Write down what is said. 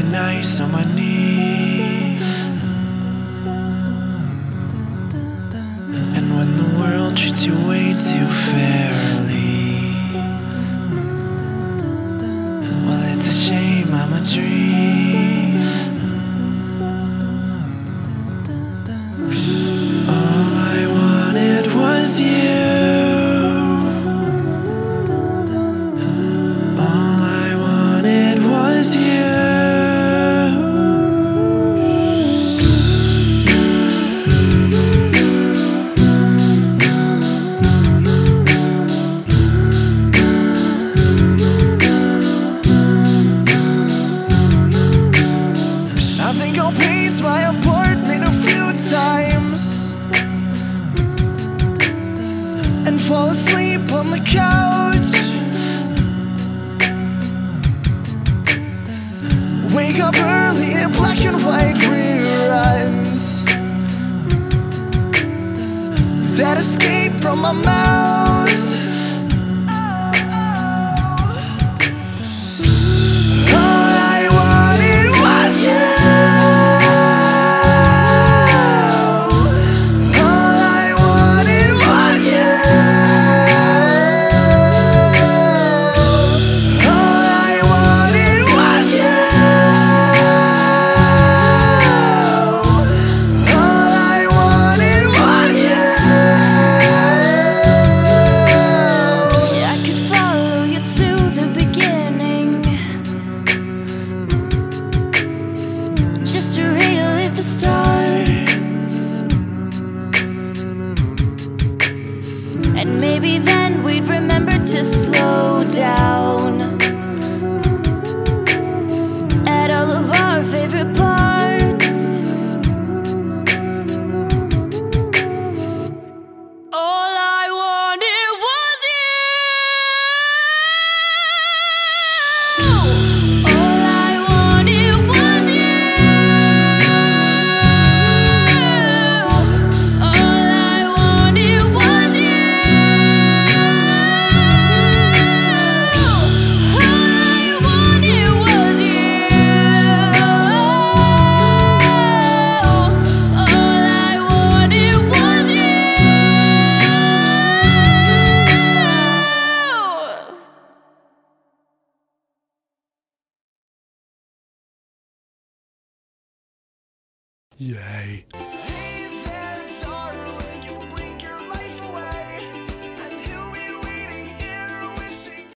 Looking nice on my knees. And when the world treats you way too fairly, well, it's a shame I'm a dream. All I wanted was you. Fall asleep on the couch, wake up early in black and white reruns that escape from my mouth. All I wanted was you. And maybe then we'd remember to slow down at all of our favorite parts. All I wanted was you. All I wanted was you. All I wanted was you. Yay.